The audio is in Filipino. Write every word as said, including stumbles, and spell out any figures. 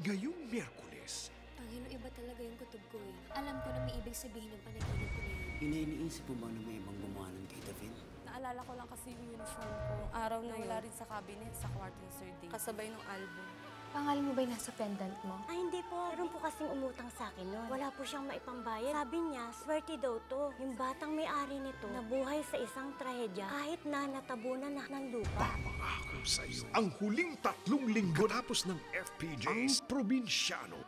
Ngayong Miyerkules. Panginoon, iba talaga yung kutob ko eh. Alam ko na may ibig sabihin yung panaginip ko na yun. Iniiniisip mo ba na may ibang gumawa ng kay David? Naalala ko lang kasi yung uniform ko. Yung araw na wala rin sa cabinet sa kwarto ng Sir Dave. Kasabay ng album. Pangalan mo ba'y nasa pendant mo? Ay, hindi po. Meron po kasing umutang sa akin nun. Wala po siyang maipambayad. Sabi niya, swerte daw to. Yung batang may-ari nito, nabuhay sa isang trahedya kahit na natabunan na ng lupa. Pamangako sa'yo. Ang huling tatlong linggo tapos ng F P J's Ang Probinsyano.